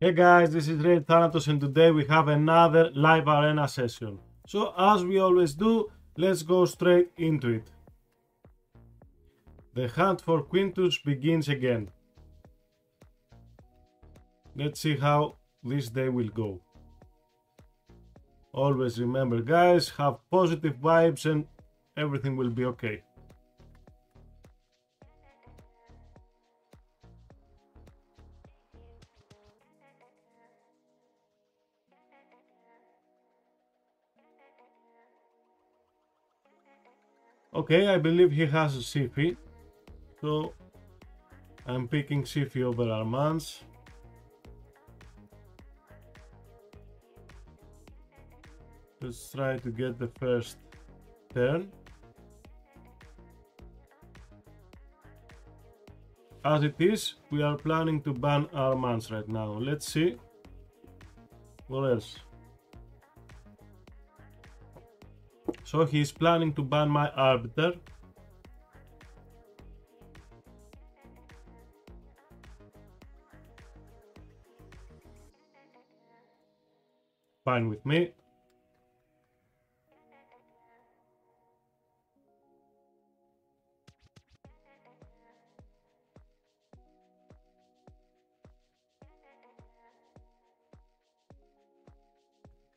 Hey guys, this is Raid Thanatos and today we have another live arena session. So as we always do, let's go straight into it. The hunt for Quintus begins again. Let's see how this day will go. Always remember guys, have positive vibes and everything will be okay. Okay, I believe he has a Siphi, so I'm picking Siphi over Armanz. Let's try to get the first turn. As it is, we are planning to ban Armanz right now. Let's see what else. So he's planning to ban my Arbiter. Fine with me.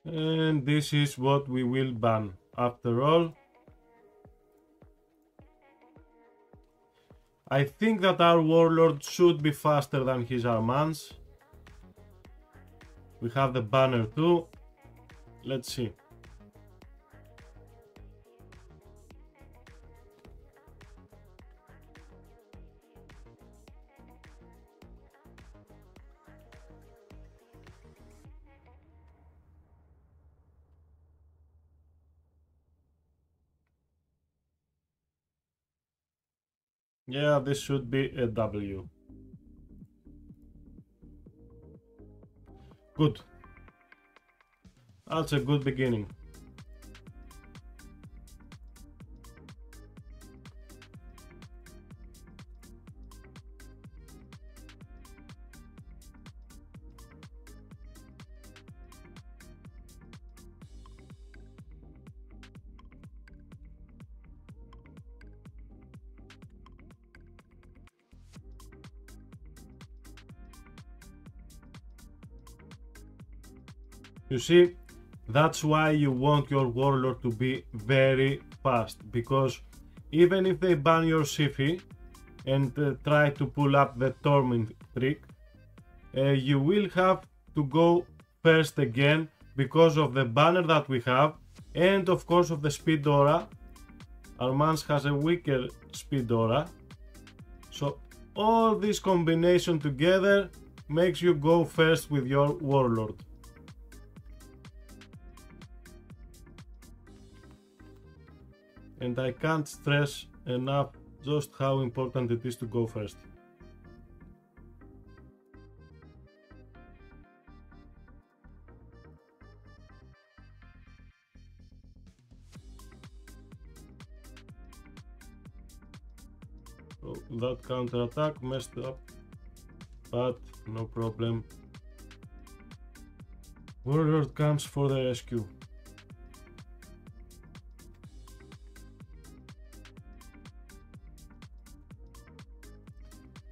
And this is what we will ban. After all, I think that our Warlord should be faster than his Armanz. We have the banner too. Let's see. Yeah, this should be a W. Good. That's a good beginning. You see, that's why you want your Warlord to be very fast, because even if they ban your Siphi and try to pull up the Tormin trick, you will have to go first again because of the banner that we have and of course of the speed aura. Armanz has a weaker speed aura, so all this combination together makes you go first with your Warlord. And I can't stress enough just how important it is to go first. Oh, that counterattack messed up, but no problem. Warlord comes for the rescue.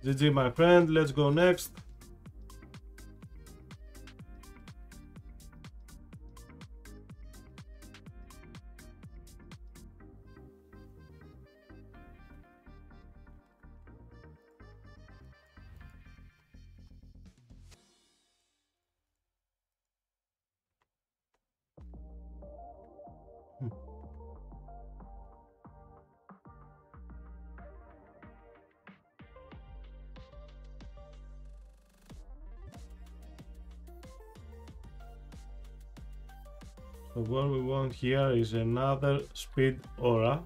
GG my friend, let's go next. What we want here is another speed aura.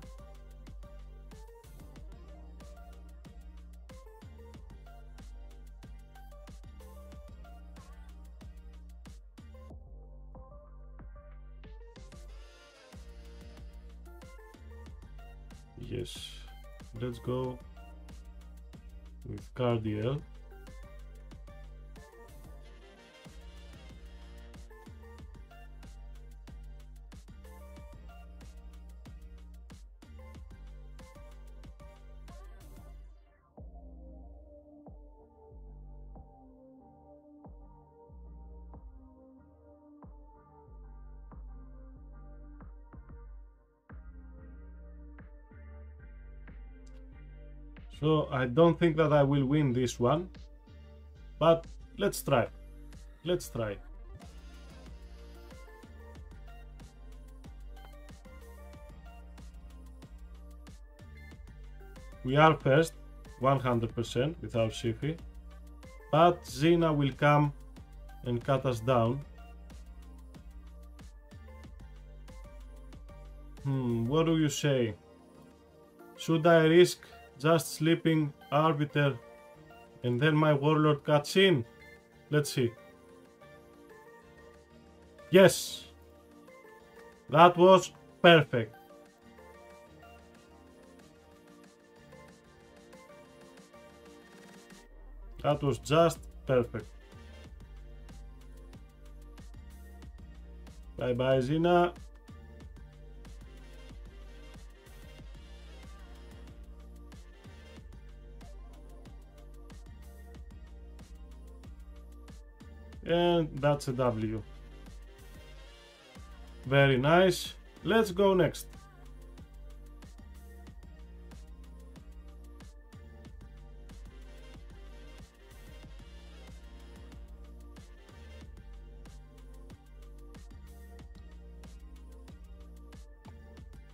Yes, let's go Cardiel. So I don't think that I will win this one, but let's try. Let's try. We are first, 100% without Siphi, but Zena will come and cut us down. What do you say? Should I risk just sleeping Arbiter and then my Warlord cuts in? Let's see. Yes! That was perfect. That was just perfect. Bye bye, Zena. And that's a W. Very nice. Let's go next.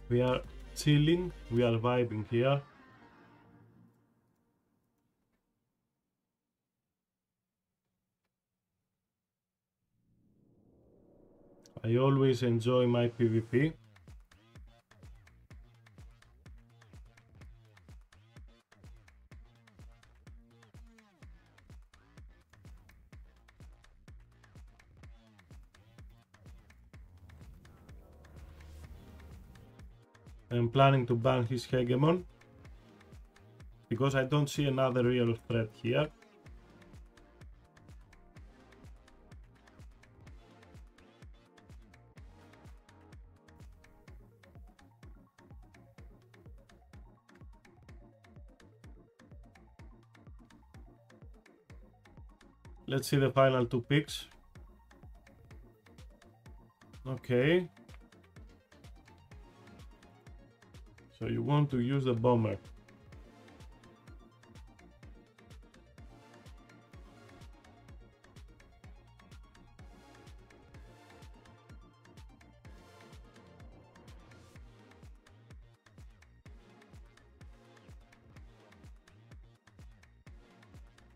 We are chilling, we are vibing here. I always enjoy my PvP. I'm planning to ban his Hegemon because I don't see another real threat here. Let's see the final two picks. Okay. So you want to use the bomber.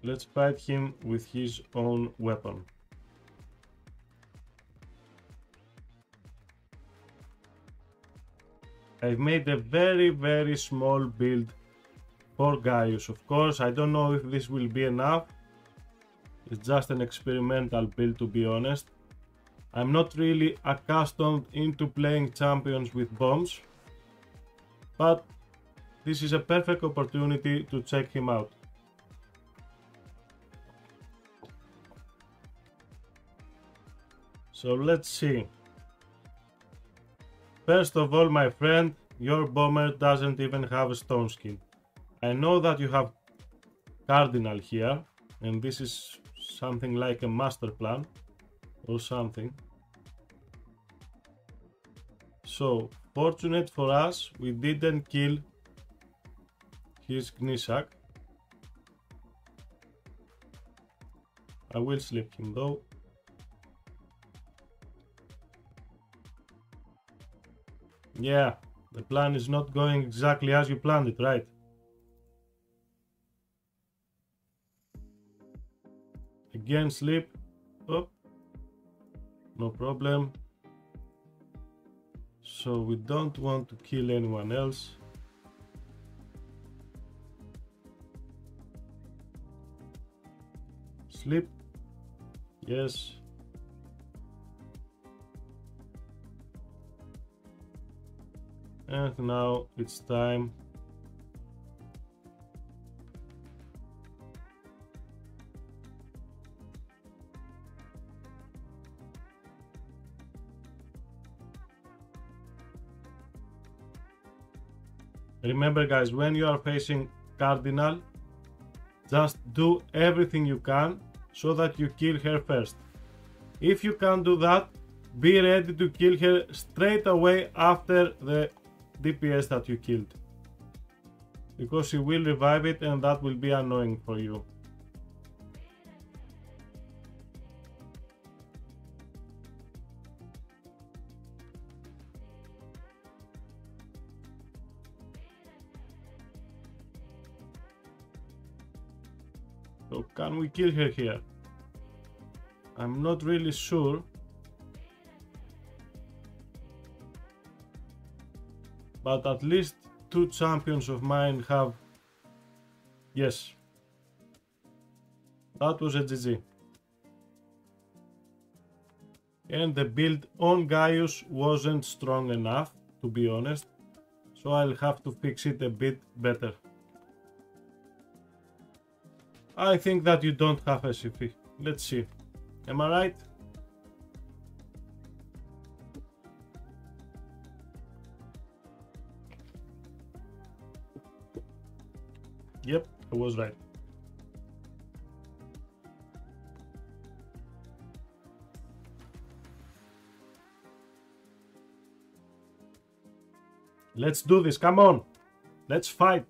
Let's fight him with his own weapon. I've made a very small build for Gaius. Of course, I don't know if this will be enough. It's just an experimental build, to be honest. I'm not really accustomed into playing champions with bombs, but this is a perfect opportunity to check him out. So let's see. First of all, my friend, your bomber doesn't even have a stone skin. I know that you have Cardinal here, and this is something like a master plan or something. So, fortunate for us, we didn't kill his Gnisak. I will slip him though. Yeah, the plan is not going exactly as you planned it, right? Again, sleep. Oh, no problem. So we don't want to kill anyone else. Sleep. Yes. And now it's time Remember, guys, when you are facing Cardinal, just do everything you can so that you kill her first. If you can't do that, be ready to kill her straight away after the DPS that you killed, because she will revive it and that will be annoying for you. So can we kill her here? I'm not really sure. But at least two champions of mine have... Yes. That was a GG. And the build on Gaius wasn't strong enough, to be honest. So I'll have to fix it a bit better. I think that you don't have a Siphi. Let's see. Am I right? Yep, I was right. Let's do this. Come on. Let's fight.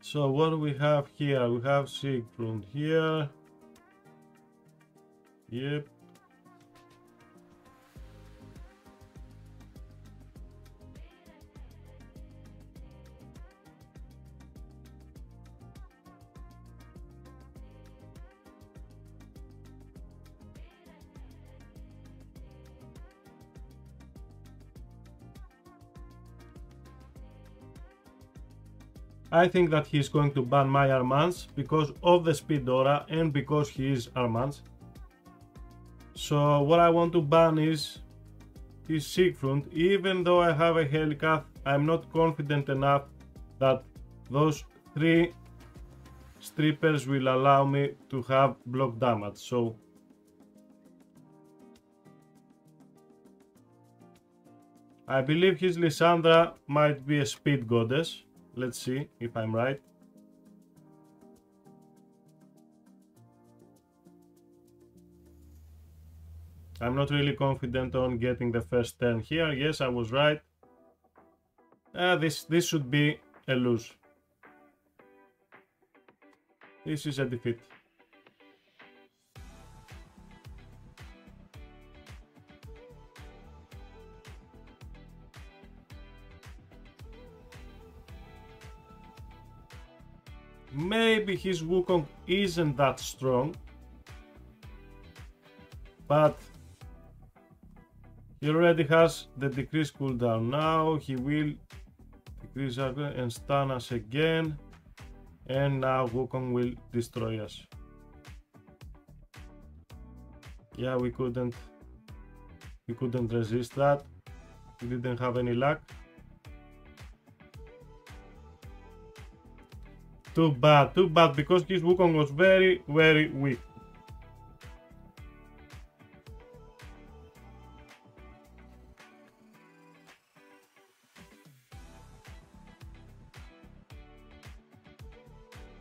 So what do we have here? We have Sigrun here. Yep. I think that he's going to ban my Armanz because of the speed aura and because he is Armanz. So what I want to ban is Siegfried. Even though I have a Helicath, I'm not confident enough that those three strippers will allow me to have block damage. So I believe his Lissandra might be a speed goddess. Let's see if I'm right. I'm not really confident on getting the first turn here. Yes, I was right. This should be a lose. This is a defeat. Maybe his Wukong isn't that strong, but he already has the decrease cooldown. Now he will decrease and stun us again, and now Wukong will destroy us. Yeah, we couldn't resist that. We didn't have any luck. Too bad, because his Wukong was very, very weak.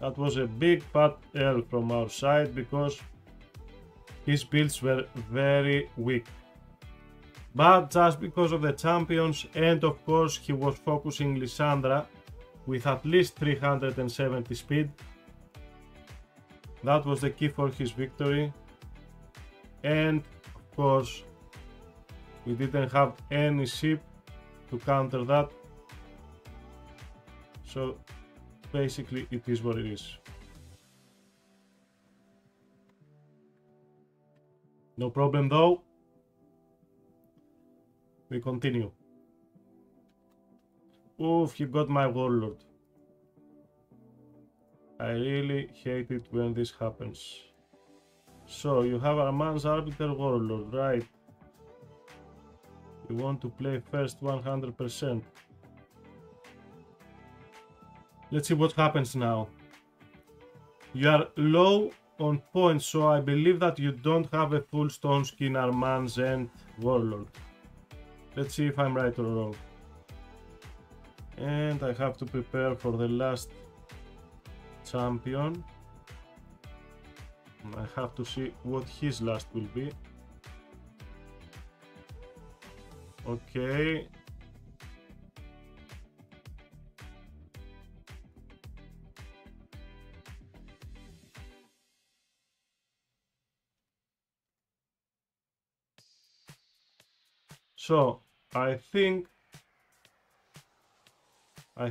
That was a big fat L from our side, because his builds were very weak. But just because of the champions, and of course he was focusing Lissandra, with at least 370 speed. That was the key for his victory. And of course, we didn't have any ship to counter that. So basically, it is what it is. No problem though. We continue. Oof, he got my Warlord. I really hate it when this happens. So, you have Armanz, Arbiter, Warlord, right? You want to play first 100%. Let's see what happens now. You are low on points, so I believe that you don't have a full stone skin Armanz and Warlord. Let's see if I'm right or wrong. And I have to prepare for the last champion. I have to see what his last will be. Okay. So I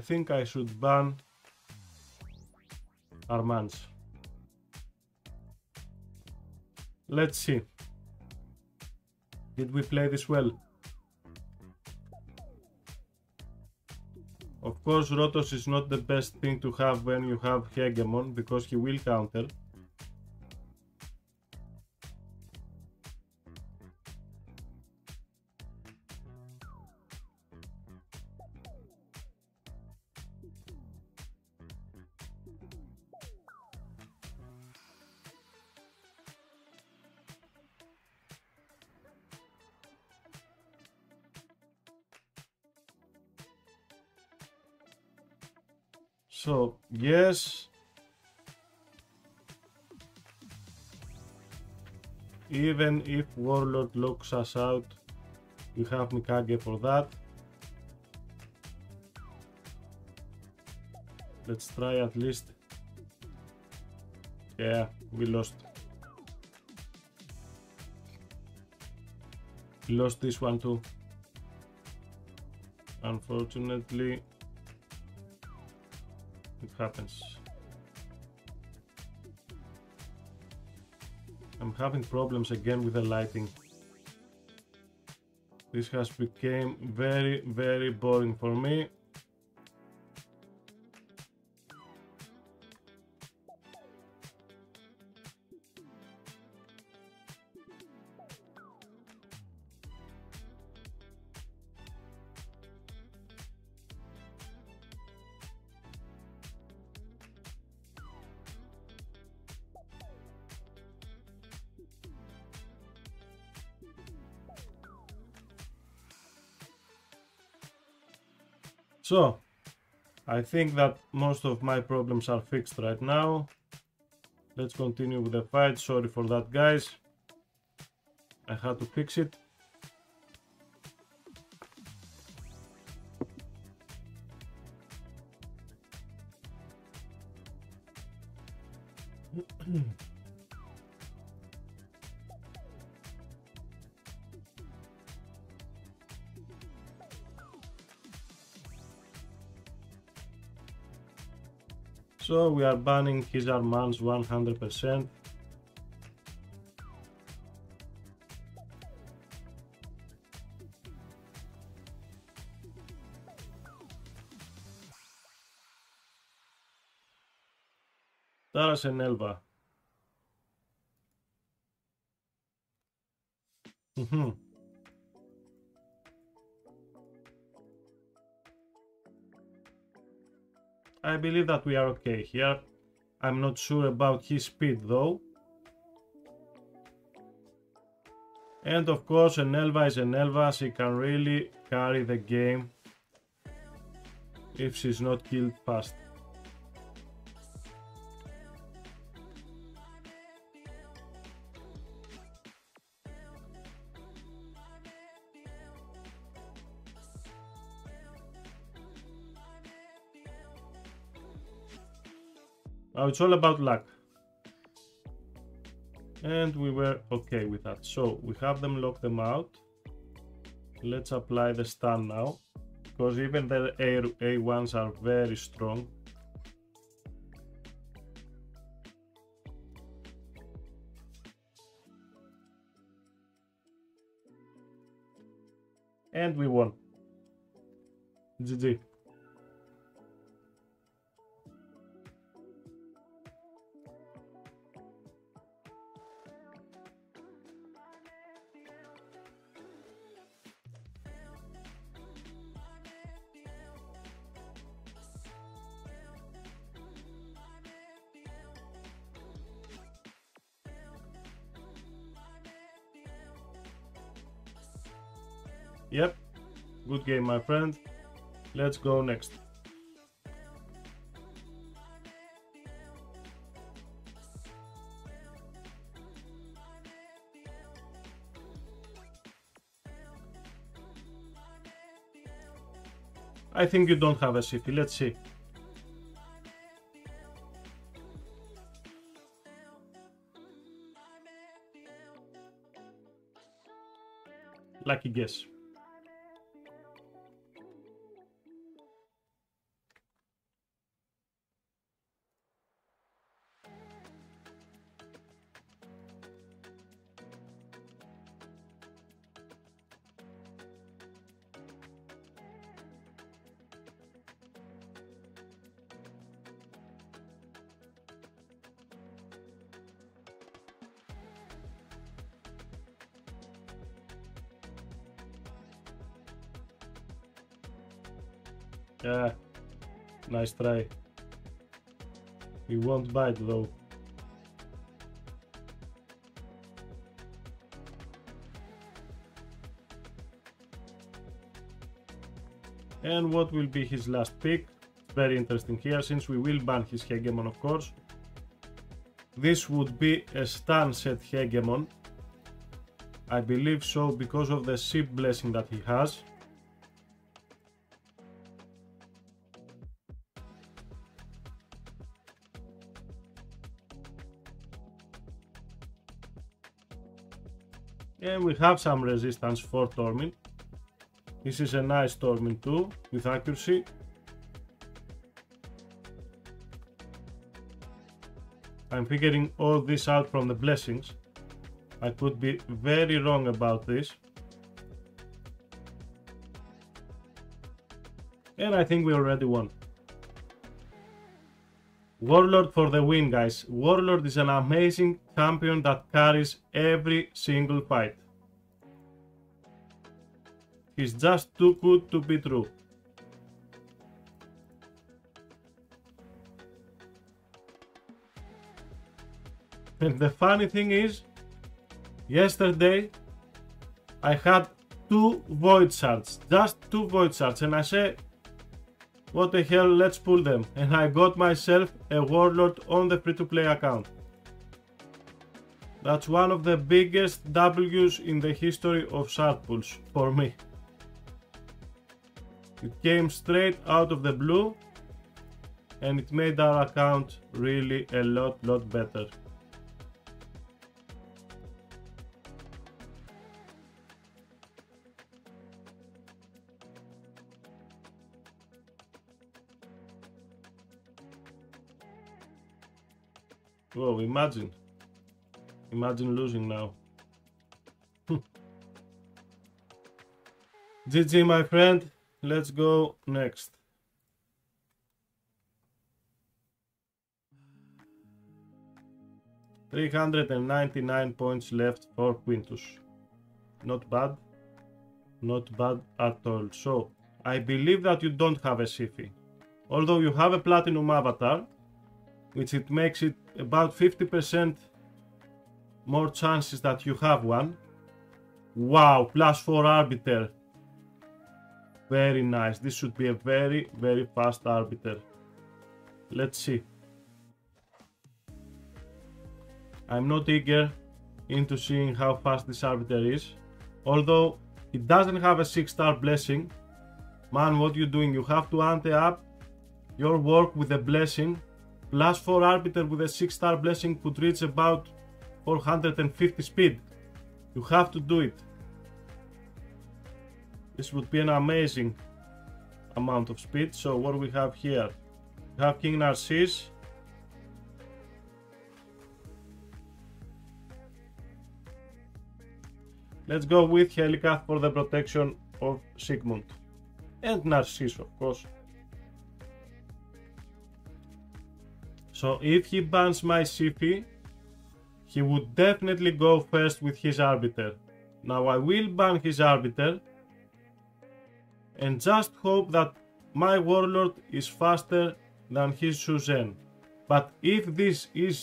think I should ban Armanz. Let's see. Did we play this well? Of course, Rotos is not the best thing to have when you have Hegemon, because he will counter. So, yes, even if Warlord locks us out, we have Mikage for that. Let's try at least. Yeah, we lost. We lost this one too. Unfortunately. It happens. I'm having problems again with the lighting. This has become very, very boring for me. So, I think that most of my problems are fixed right now. Let's continue with the fight. Sorry for that, guys. I had to fix it. So we are banning his Armanz 100%. Taras and Elba. I believe that we are okay here. I'm not sure about his speed though. And of course, an Elva is an Elva. She can really carry the game if she's not killed fast. Now it's all about luck, and we were okay with that. So we have them lock them out. Let's apply the stun now, because even the A1s are very strong. And we won. GG. Yep, Good game, my friend. Let's go next. I think you don't have a Siphi. Let's see. Lucky guess. Yeah, nice try. He won't bite though. And what will be his last pick? Very interesting here, since we will ban his Hegemon, of course. This would be a Sunset Hegemon. I believe so, because of the ship blessing that he has. And we have some resistance for Tormin. This is a nice Tormin too, with accuracy. I'm figuring all this out from the blessings. I could be very wrong about this. And I think we already won. Warlord for the win, guys. Warlord is an amazing champion that carries every single fight. He's just too good to be true. And the funny thing is, yesterday I had 2 void shards, just 2 void shards, and I say, what the hell, let's pull them, and I got myself a Warlord on the free-to-play account. That's one of the biggest W's in the history of shard pulls, for me. It came straight out of the blue, and it made our account really a lot better. Whoa, imagine. Imagine losing now. GG, my friend. Let's go next. $399 points left for Quintus. Not bad. Not bad at all. So, I believe that you don't have a Siphi. Although you have a Platinum Avatar, which it makes it about 50% more chances that you have one. Wow, +4 Arbiter. Very nice. This should be a very fast Arbiter. Let's see. I'm not eager into seeing how fast this Arbiter is. Although it doesn't have a 6-star blessing. Man, what you doing? You have to ante up your work with a blessing. +4 Arbiter with a 6-star blessing could reach about 450 speed. You have to do it. This would be an amazing amount of speed. So what we have here? We have King Narcisse. Let's go with Helicath for the protection of Sigmund. And Narcisse, of course. So if he bans my Siphi, he would definitely go first with his Arbiter. Now I will ban his Arbiter and just hope that my Warlord is faster than his Shu Zen. But if this is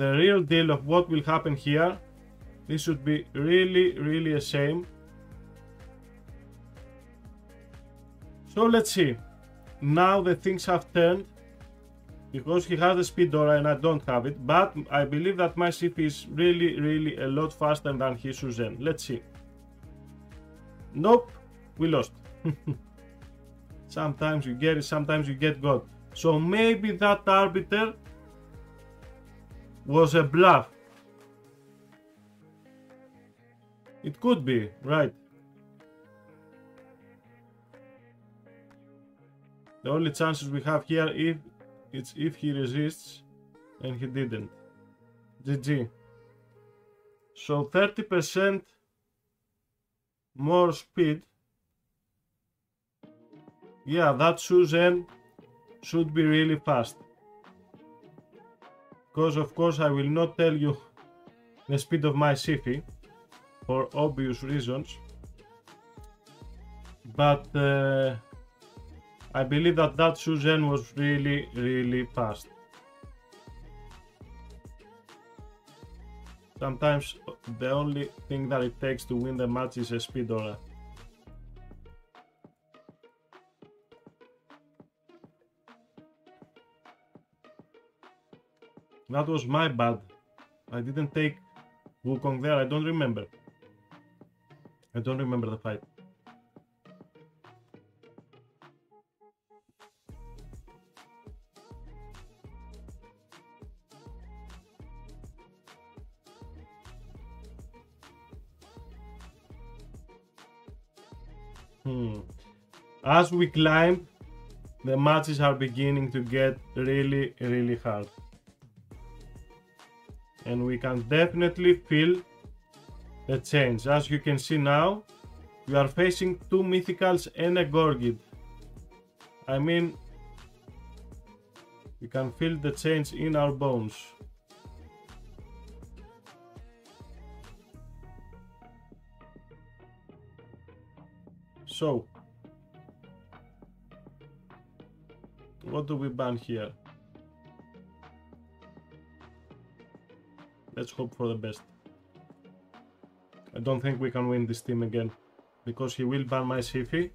the real deal of what will happen here, this would be really a shame. So let's see. Now the things have turned, because he has the speed aura and I don't have it, but I believe that my Siphi is really a lot faster than his Shu Zen. Let's see. Nope, we lost. Sometimes you get it, sometimes you get God. So maybe that Arbiter was a bluff. It could be, right? The only chances we have here is if he resists, and he didn't. GG. So 30% more speed. Yeah, that Shu Zen should be really fast. Because of course I will not tell you the speed of my Siphi for obvious reasons. But I believe that Shu Zen was really fast. Sometimes the only thing that it takes to win the match is a speed aura. That was my bad. I didn't take Wukong there. I don't remember. I don't remember the fight. As we climb, the matches are beginning to get really hard. And we can definitely feel the change. As you can see now, we are facing two mythicals and a Gorgid. I mean, we can feel the change in our bones. So, what do we ban here? Let's hope for the best. I don't think we can win this team again, because he will ban my Siphi.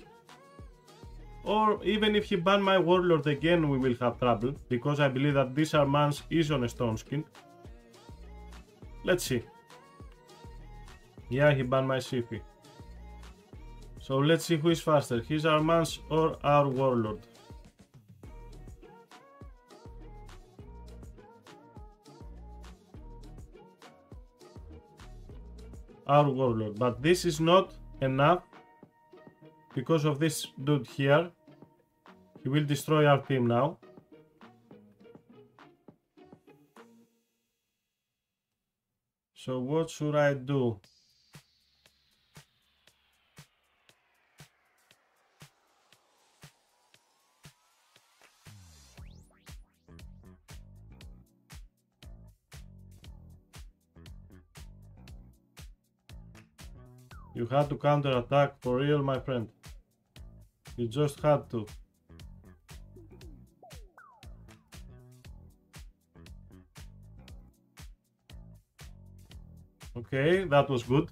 Or even if he bans my Warlord again, we will have trouble, because I believe that this Armanz is on a stone skin. Let's see. Yeah, he banned my Siphi. So let's see who is faster, his Armanz or our Warlord. Our Warlord, but this is not enough because of this dude here. He will destroy our team now. So what should I do? You had to counter-attack for real, my friend. You just had to. Okay, that was good.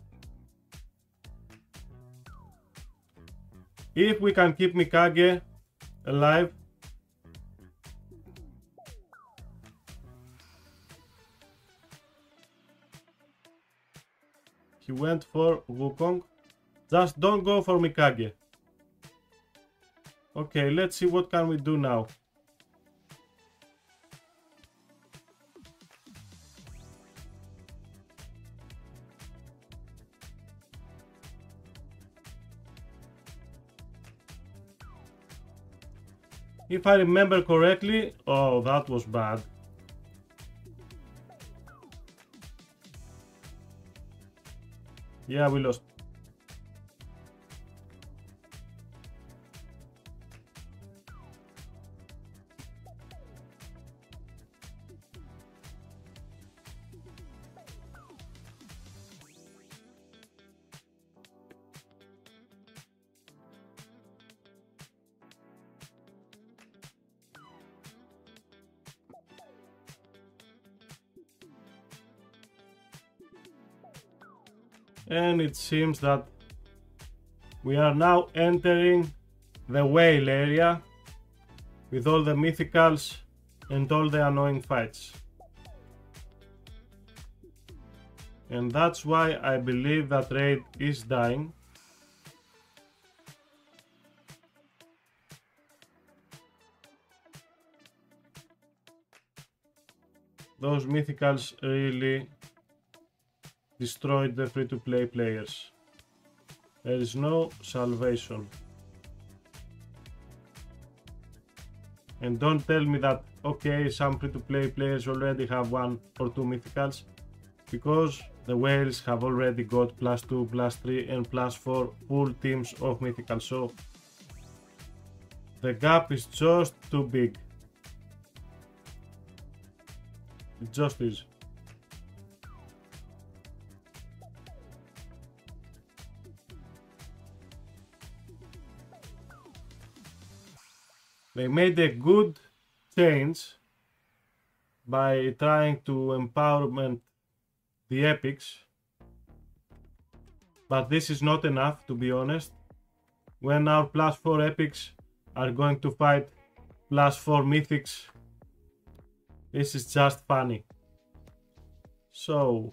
If we can keep Mikage alive, he went for Wukong. Just don't go for Mikage. Okay, let's see what can we do now. If I remember correctly, oh, that was bad. Yeah, we lost. And it seems that we are now entering the whale area with all the mythicals and all the annoying fights. And that's why I believe that Raid is dying. Those mythicals really destroyed the free-to-play players. There is no salvation. And don't tell me that, okay, some free-to-play players already have 1 or 2 mythicals, because the whales have already got +2, +3, and +4 full teams of mythicals, so the gap is just too big. It just is. They made a good change by trying to empowerment the epics, but this is not enough, to be honest, when our +4 epics are going to fight +4 mythics. This is just funny. So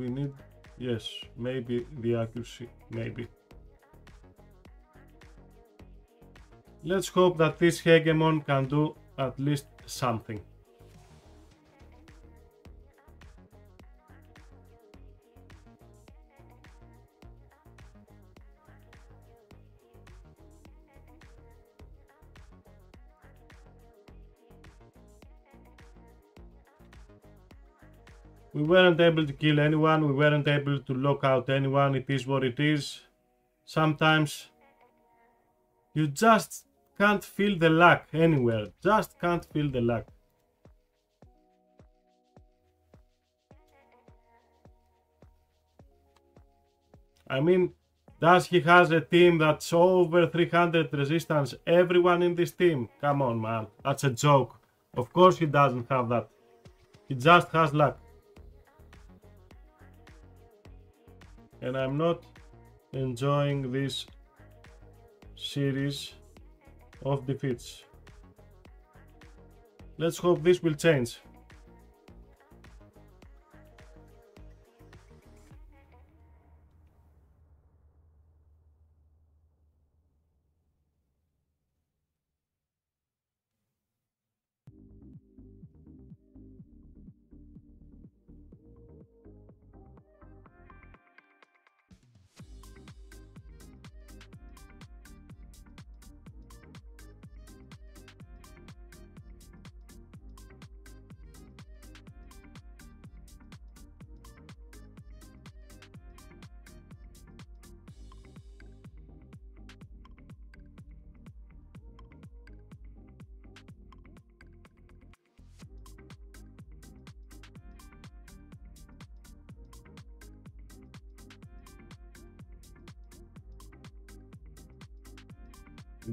we need, yes, maybe the accuracy, maybe. Let's hope that this Hegemon can do at least something. We weren't able to kill anyone, we weren't able to lock out anyone, it is what it is. Sometimes you just can't feel the luck anywhere, just can't feel the luck. I mean, Dasky has a team that's over 300 resistance, everyone in this team, come on man, that's a joke. Of course he doesn't have that, he just has luck. And I'm not enjoying this series of defeats. Let's hope this will change.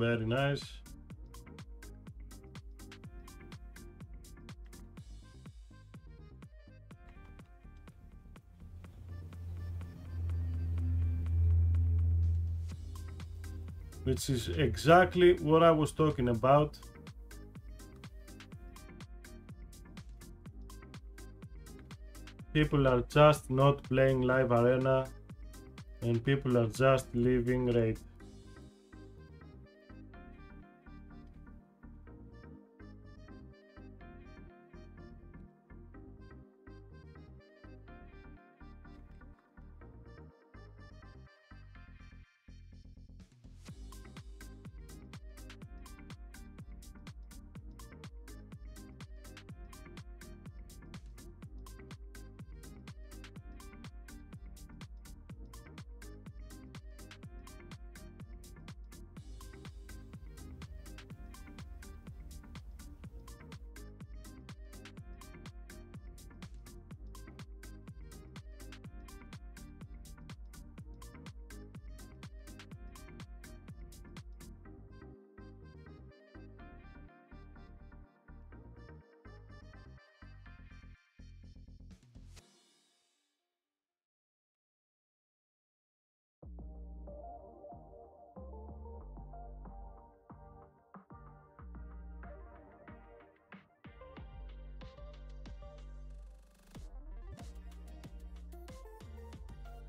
Very nice. Which is exactly what I was talking about. People are just not playing live arena and people are just leaving Raid.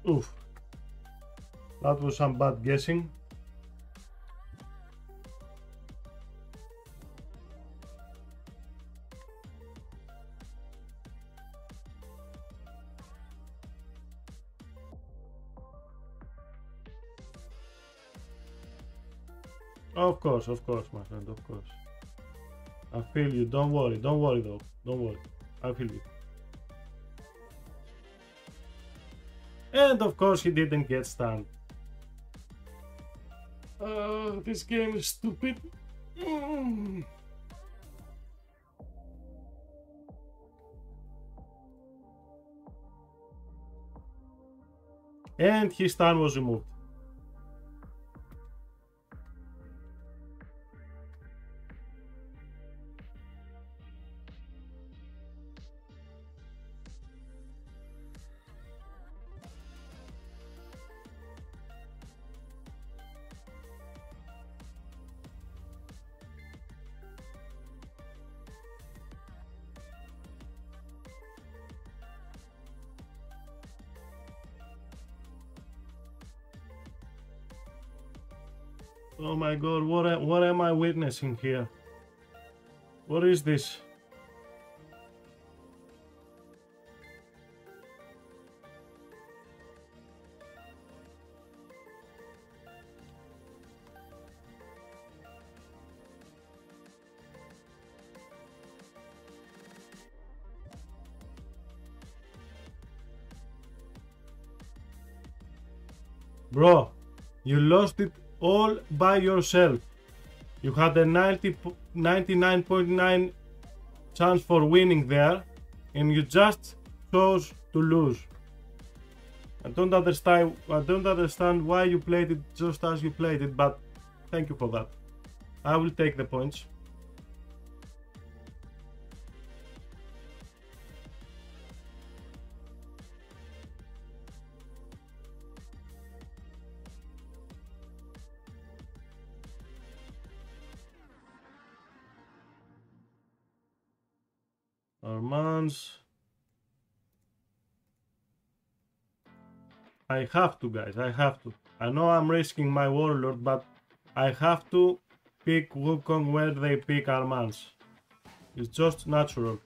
Oof. That was some bad guessing. Of course, my friend, of course. I feel you, don't worry though, don't worry. I feel you. And of course he didn't get stunned. This game is stupid. And his stun was removed. Oh my god, what am I witnessing here? What is this? Bro, you lost it all by yourself. You had a 99.9% chance for winning there, and you just chose to lose. I don't understand why you played it just as you played it, but thank you for that. I will take the points. I have to, guys, I have to. I know I'm risking my warlord, but I have to pick Wukong where they pick Armanz. It's just natural.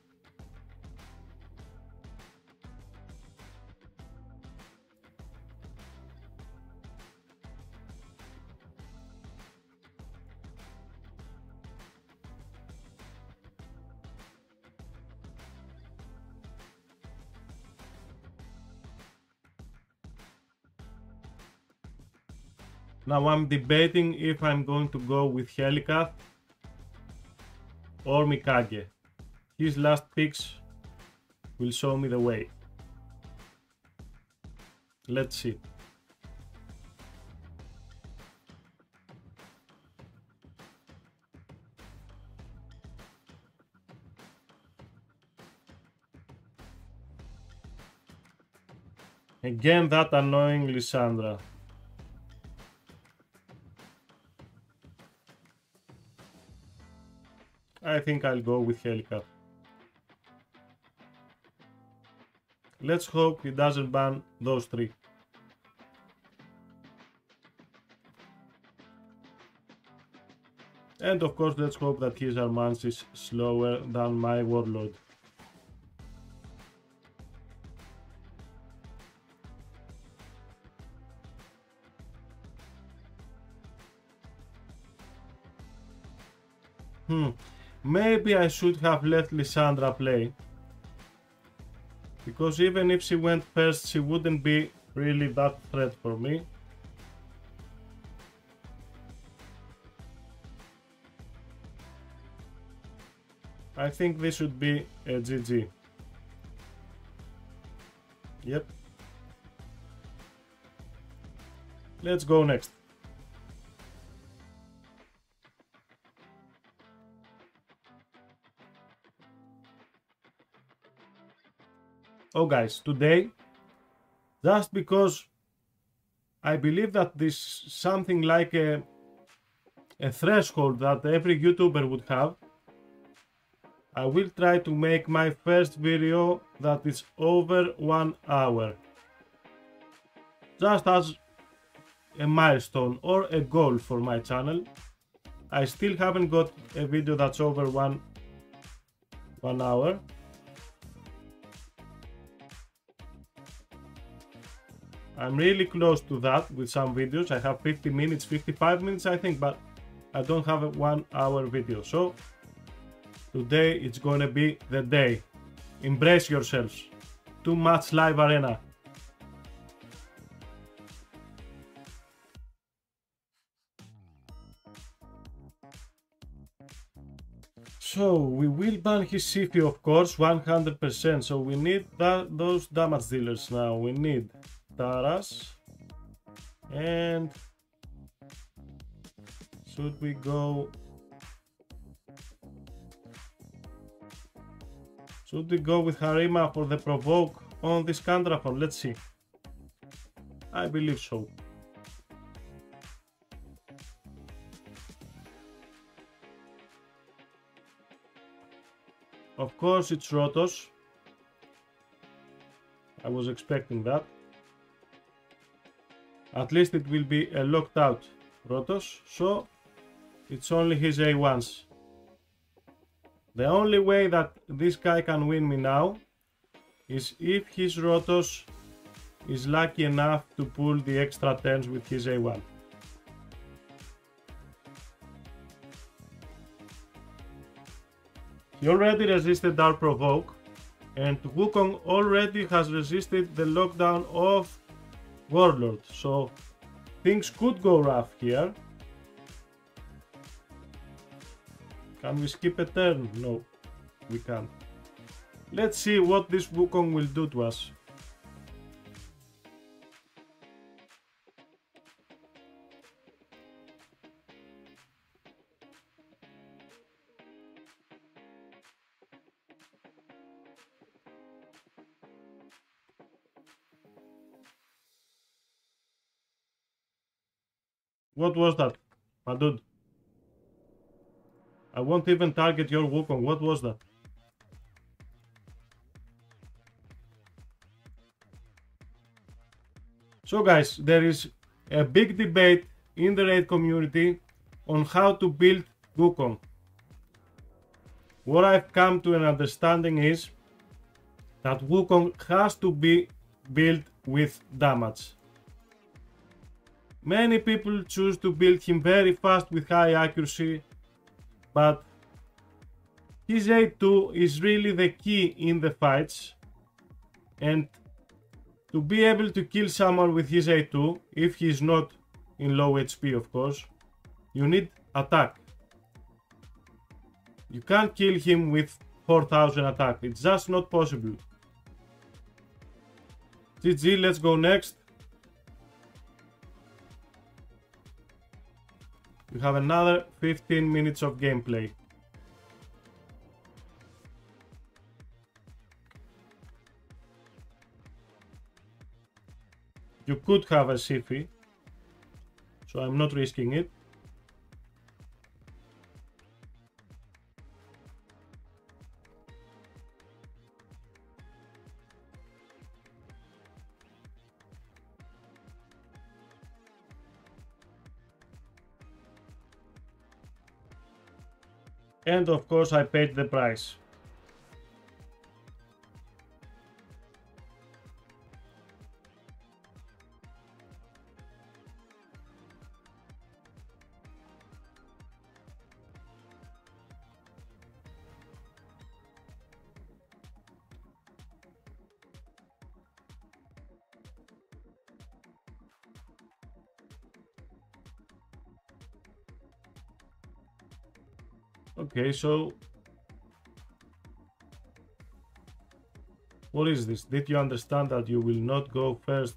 Now I'm debating if I'm going to go with Helicath or Mikage. His last picks will show me the way. Let's see. Again, that annoying Lissandra. I think I'll go with Helicath. Let's hope he doesn't ban those three. And of course, let's hope that his Armanz is slower than my Warlord. Maybe I should have let Lissandra play, because even if she went first, she wouldn't be really that threat for me. I think this should be a GG. Yep. Let's go next. Oh guys, today, just because I believe that this is something like a threshold that every YouTuber would have, I will try to make my first video that is over 1 hour. just as a milestone or a goal for my channel. I still haven't got a video that's over one hour. I'm really close to that with some videos. I have 50 minutes, 55 minutes I think, but I don't have a 1 hour video. So today it's gonna be the day. Embrace yourselves. Too much live arena. So we will ban his Siphi, of course, 100%. So we need those damage dealers now. We need Taras, and should we go? Should we go with Harima for the provoke on this Kandrafon? Let's see. I believe so. Of course, it's Rotos. I was expecting that. At least it will be a locked out Rotos, so it's only his A1s. The only way that this guy can win me now is if his Rotos is lucky enough to pull the extra turns with his A1. He already resisted our provoke, and Wukong already has resisted the lockdown of Warlord, so things could go rough here. Can we skip a turn? No, we can't. Let's see what this Wukong will do to us. What was that, my dude? I won't even target your Wukong. What was that? So guys, there is a big debate in the raid community on how to build Wukong. What I've come to an understanding is that Wukong has to be built with damage. Many people choose to build him very fast with high accuracy, but his A2 is really the key in the fights, and to be able to kill someone with his A2, if he is not in low HP of course, you need attack. You can't kill him with 4000 attack, it's just not possible. GG, let's go next. We have another 15 minutes of gameplay. You could have a Siphi, so I'm not risking it. And of course I paid the price. Okay, so what is this? Did you understand that you will not go first?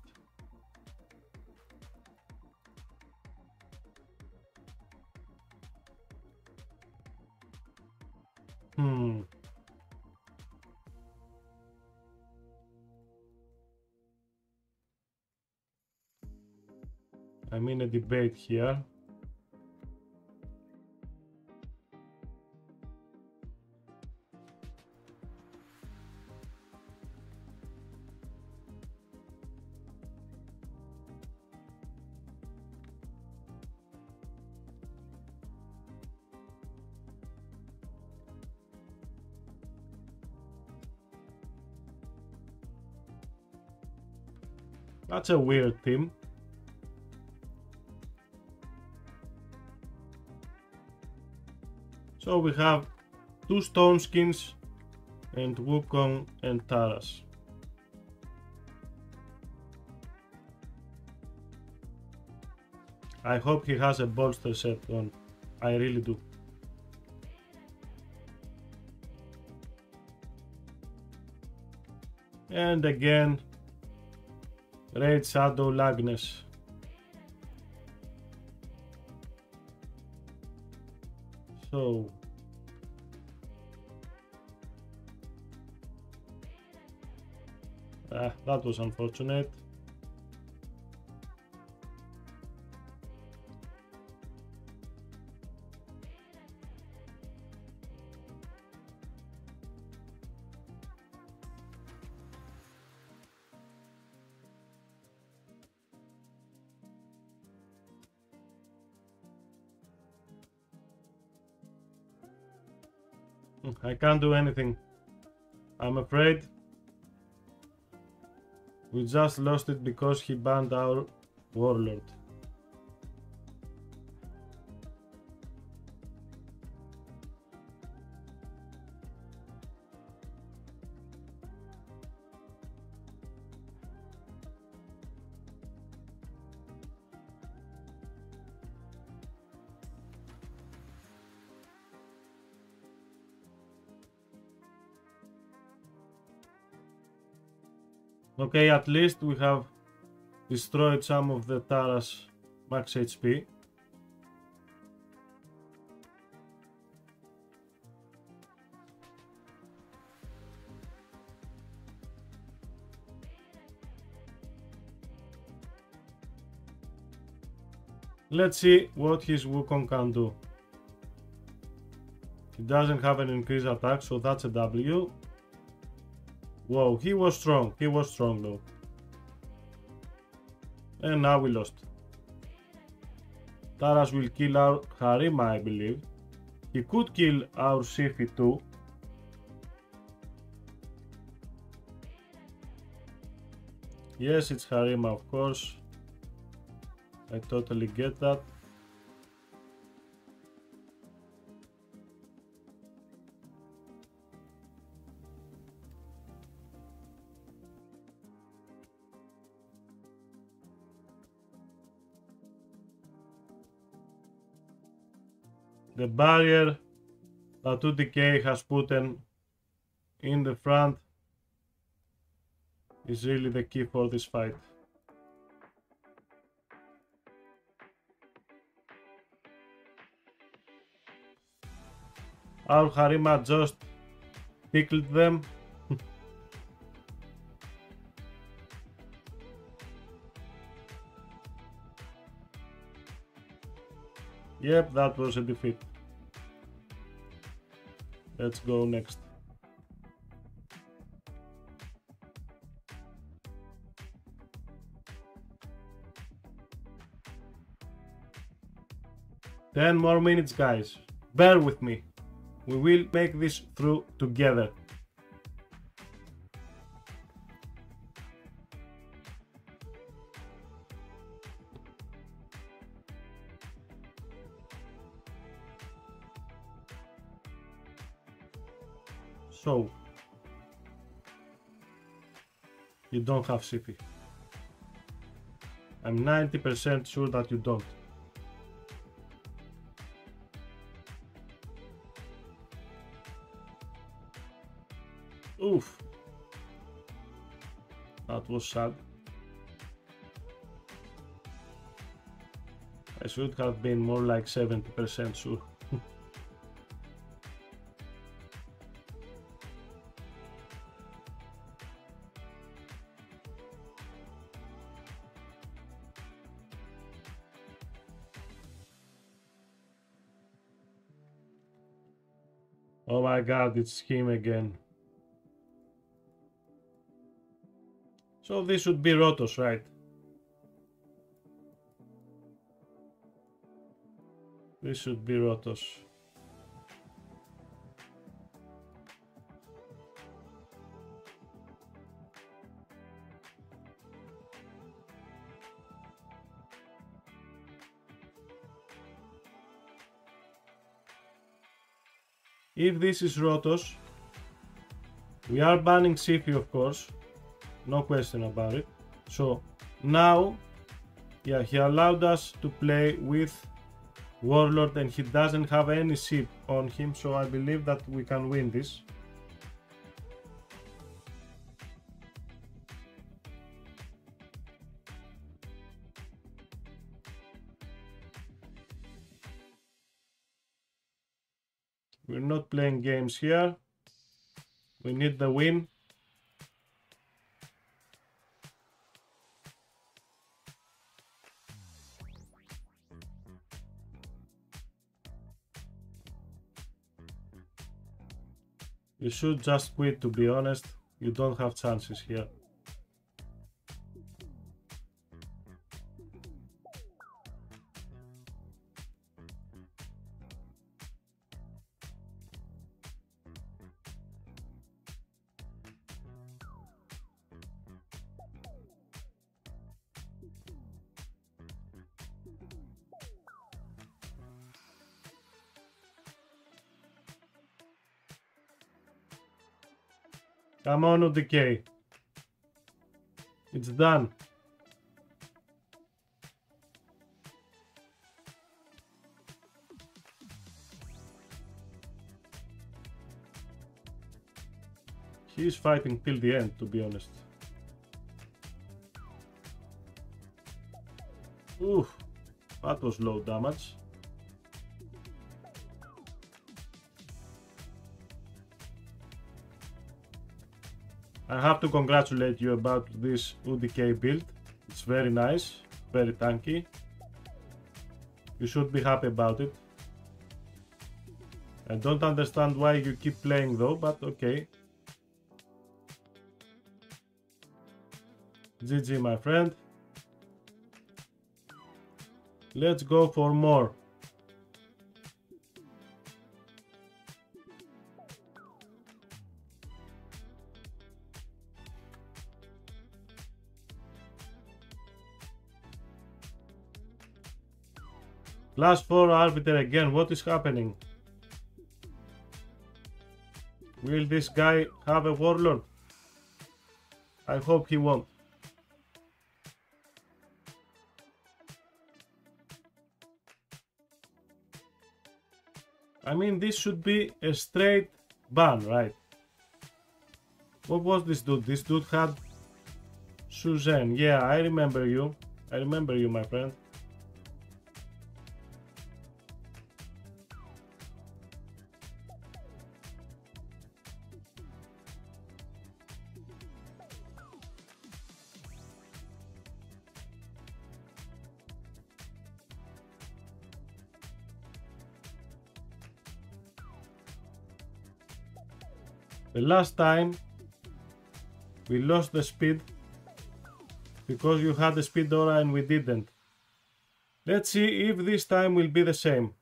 I'm in a debate here. That's a weird theme. So we have two stone skins and Wukong and Taras. I hope he has a bolster set on. I really do. And again, Raid Shadow Legends. So that was unfortunate. I can't do anything, I'm afraid. We just lost it because he banned our Warlord. Okay, at least we have destroyed some of the Taras max HP. Let's see what his Wukong can do. He doesn't have an increased attack, so that's a W. Whoa, he was strong though. And now we lost. Taras will kill our Harima, I believe. He could kill our Siphi too. Yes, it's Harima, of course. I totally get that. The barrier that UDK has put in the front is really the key for this fight. Our Harima just pickled them. Yep, that was a defeat. Let's go next. Ten more minutes, guys. Bear with me. We will make this through together. So, you don't have Siphi. I'm 90% sure that you don't. Oof. That was sad. I should have been more like 70% sure. Oh my god, it's him again. So this should be Rotos, right? This should be Rotos. If this is Rotos, we are banning Siphi, of course, no question about it. So now, yeah, he allowed us to play with Warlord and he doesn't have any ship on him, so I believe that we can win this. We're not playing games here. We need the win. You should just quit, to be honest. You don't have chances here. Come on, UDK. It's done. He's fighting till the end, to be honest. Oof, that was low damage. I have to congratulate you about this UDK build. It's very nice, very tanky. You should be happy about it. I don't understand why you keep playing though, but okay. GG, my friend. Let's go for more. +4 Arbiter again, what is happening? Will this guy have a Warlord? I hope he won't. I mean, this should be a straight ban, right? What was this dude? This dude had Shu Zen. Yeah, I remember you. I remember you, my friend. The last time we lost the speed because you had the speed aura and we didn't. Let's see if this time will be the same.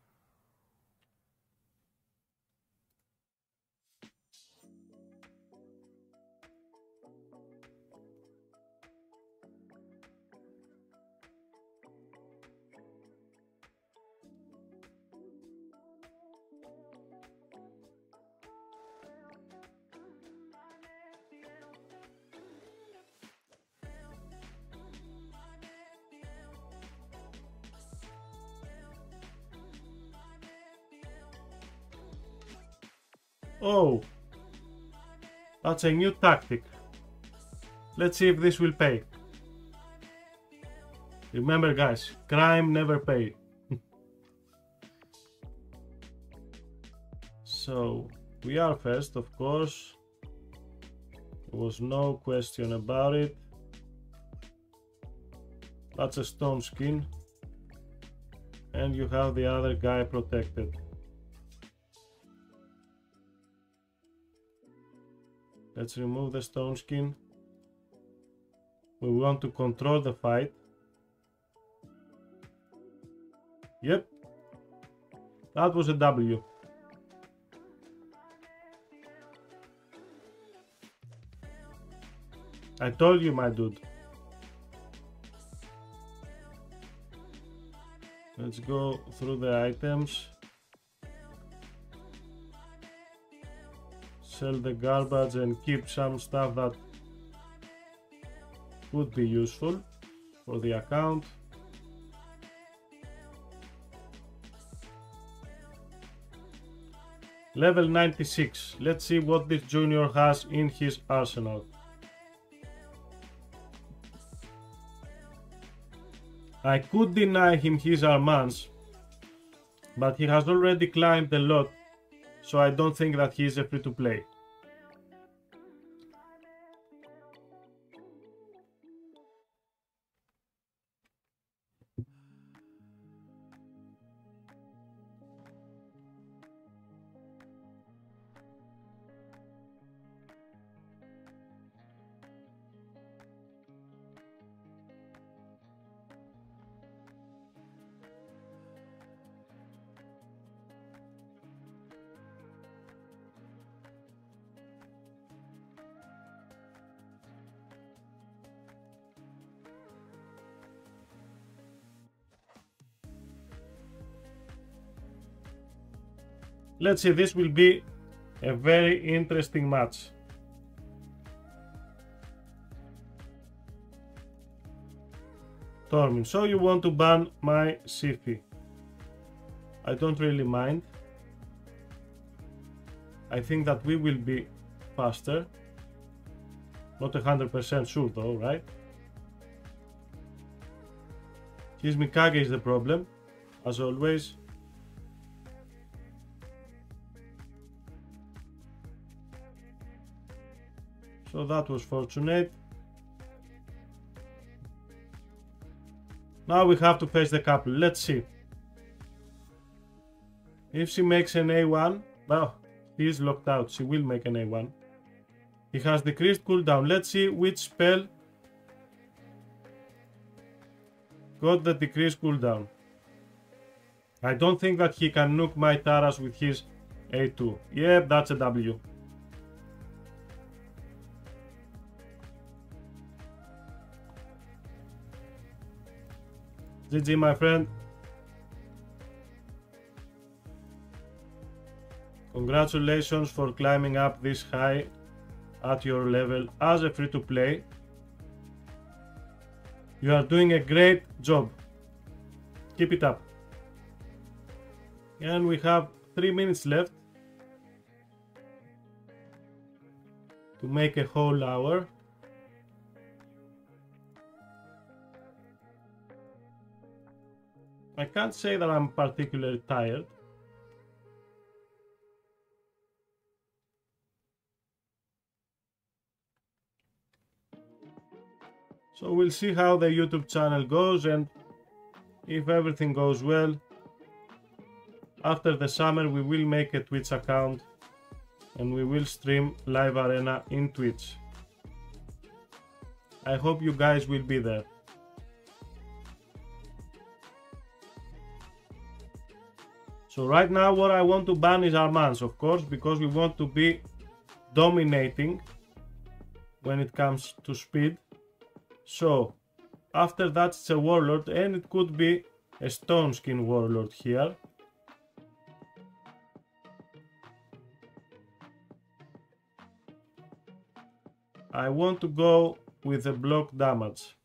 Oh, that's a new tactic. Let's see if this will pay. Remember guys, crime never pay. So, we are first, of course. There was no question about it. That's a stone skin. And you have the other guy protected. Let's remove the stone skin. We want to control the fight. Yep. That was a W. I told you, my dude. Let's go through the items. sell the garbage and keep some stuff that could be useful for the account. Level 96. Let's see what this junior has in his arsenal. I could deny him his Armanz, but he has already climbed a lot, so I don't think that he is a free-to-play. Let's see, this will be a very interesting match. Tormin, so you want to ban my Siphi? I don't really mind. I think that we will be faster. Not 100% sure though, right? His Mikage is the problem, as always. So that was fortunate. Now we have to face the couple. Let's see. If she makes an A1, well, he is locked out. She will make an A1. He has decreased cooldown. Let's see which spell got the decreased cooldown. I don't think that he can nuke my Taras with his A2. Yep, that's a W. GG, my friend. Congratulations for climbing up this high at your level as a free-to-play. You are doing a great job. Keep it up. And we have 3 minutes left to make a whole hour. I can't say that I'm particularly tired. So we'll see how the YouTube channel goes, and if everything goes well, after the summer we will make a Twitch account and we will stream Live Arena in Twitch. I hope you guys will be there. So right now what I want to ban is Armanz, of course, because we want to be dominating when it comes to speed. So after that it's a Warlord, and it could be a Stone Skin Warlord here. I want to go with the block damage.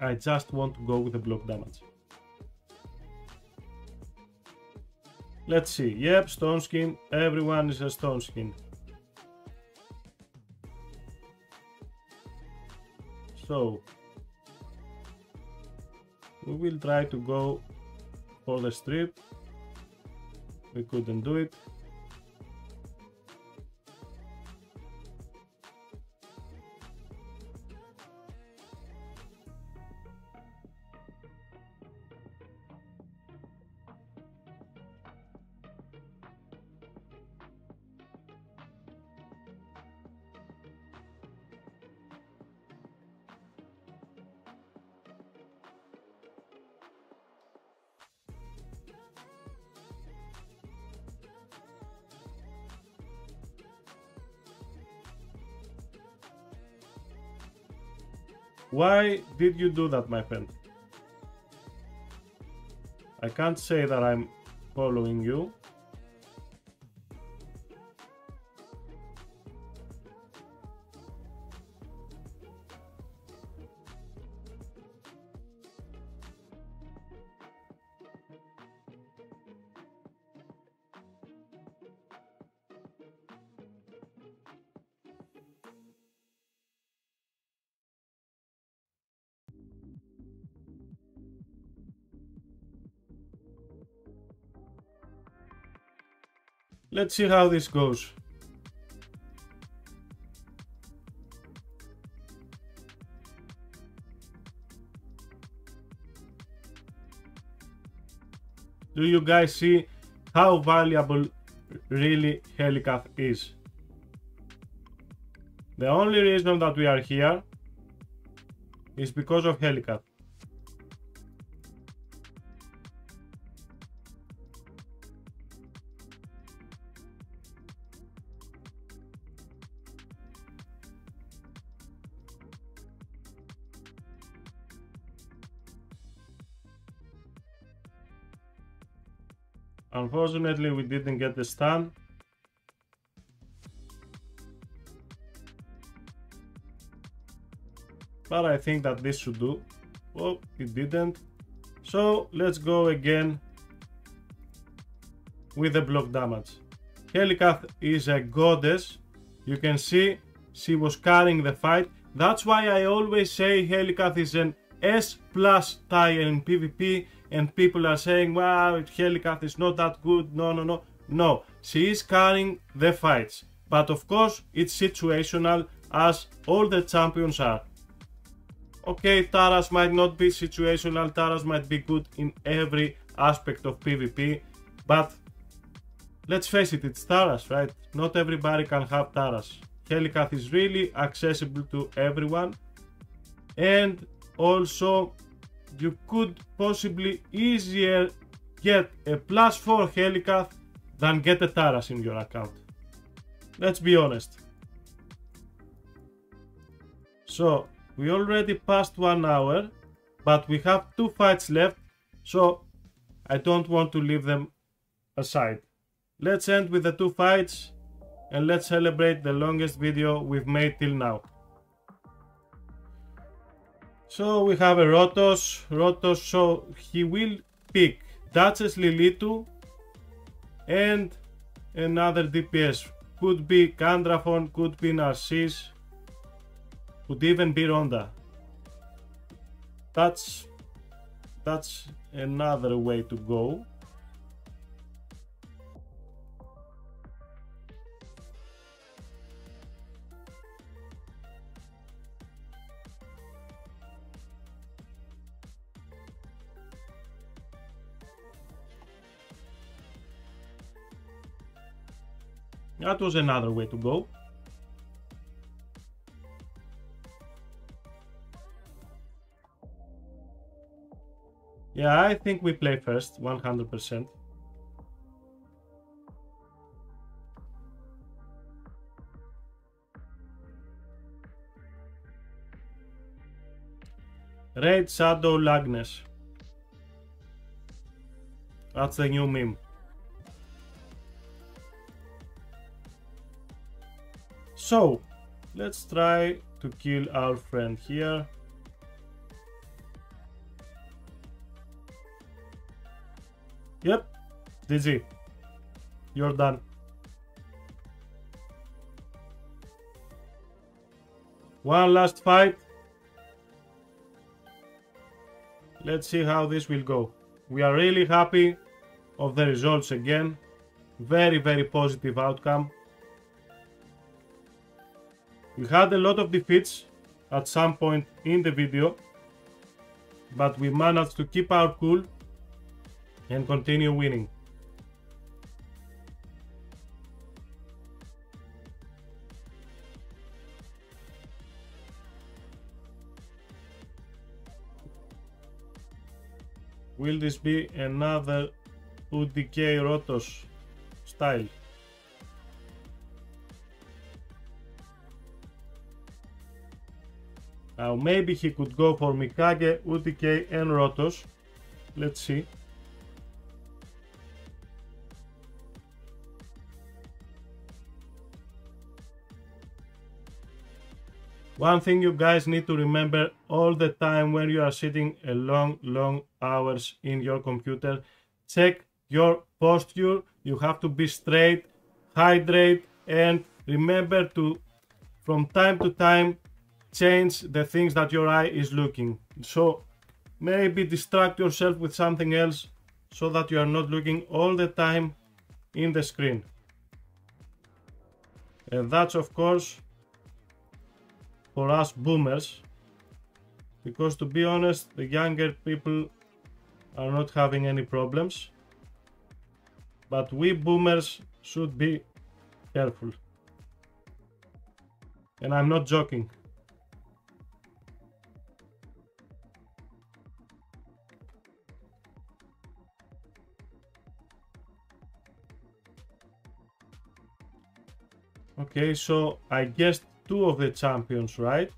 I just want to go with the block damage. Let's see. Yep, Stone Skin. Everyone is a Stone Skin. So we will try to go for the strip. We couldn't do it. Why did you do that, my friend? I can't say that I'm following you. Let's see how this goes. Do you guys see how valuable really Helicath is? The only reason that we are here is because of Helicath. Unfortunately, we didn't get the stun. But I think that this should do. Oh, it didn't. So let's go again with the block damage. Helicath is a goddess. You can see she was carrying the fight. That's why I always say Helicath is an S+ tier in PvP. And people are saying, wow, Helicath is not that good, no. She is carrying the fights. But of course, it's situational, as all the champions are. Okay, Taras might not be situational, Taras might be good in every aspect of PvP. But let's face it, it's Taras, right? Not everybody can have Taras. Helicath is really accessible to everyone. And also, you could possibly easier get a +4 Helicath than get a Taras in your account. Let's be honest. So, we already passed 1 hour, but we have 2 fights left, so I don't want to leave them aside. Let's end with the 2 fights and let's celebrate the longest video we've made till now. So we have a Rotos, so he will pick Duchess Lilitu and another DPS. Could be Kandrafon, could be Narcisse, could even be Ronda. That's another way to go. That was another way to go. Yeah, I think we play first, 100%. Raid Shadow Legends. That's the new meme. So, let's try to kill our friend here. Yep, GG. You're done. One last fight. Let's see how this will go. We are really happy of the results again. Very, very positive outcome. We had a lot of defeats at some point in the video, but we managed to keep our cool and continue winning. Will this be another UDK Rotos style? Now maybe he could go for Mikage, UDK and Rotos. Let's see. One thing you guys need to remember all the time when you are sitting a long hours in your computer, check your posture. You have to be straight, hydrate, and remember to from time to time change the things that your eye is looking. So maybe distract yourself with something else so that you are not looking all the time in the screen. And that's of course for us boomers, because to be honest, the younger people are not having any problems, but we boomers should be careful. And I'm not joking. Okay, so I guessed two of the champions, right?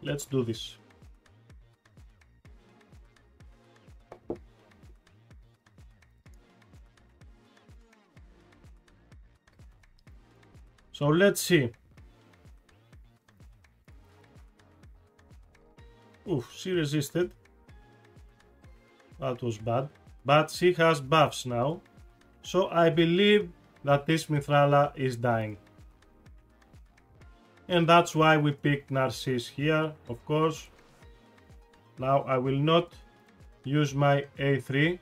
Let's do this. So let's see. Oof, she resisted. That was bad. But she has buffs now. So I believe that this Mithrala is dying. And that's why we picked Narcisse here, of course. Now I will not use my A3,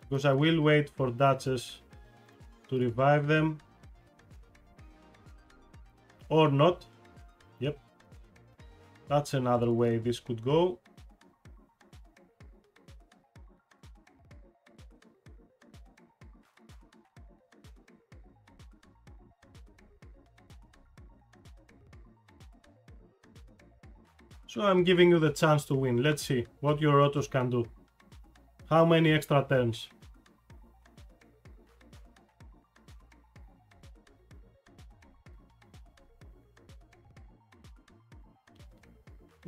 because I will wait for Duchess to revive them. Or not. Yep. That's another way this could go. So I'm giving you the chance to win. Let's see what your Rotos can do. How many extra turns?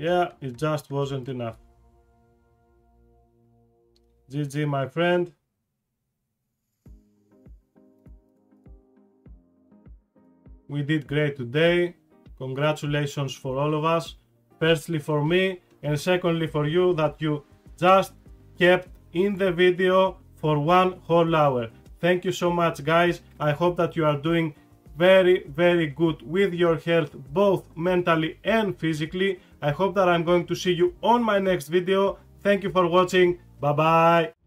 Yeah, it just wasn't enough. GG, my friend. We did great today. Congratulations for all of us. Firstly for me, and secondly for you, that you just kept in the video for one whole hour. Thank you so much, guys. I hope that you are doing very good with your health, both mentally and physically. I hope that I'm going to see you on my next video. Thank you for watching. Bye bye.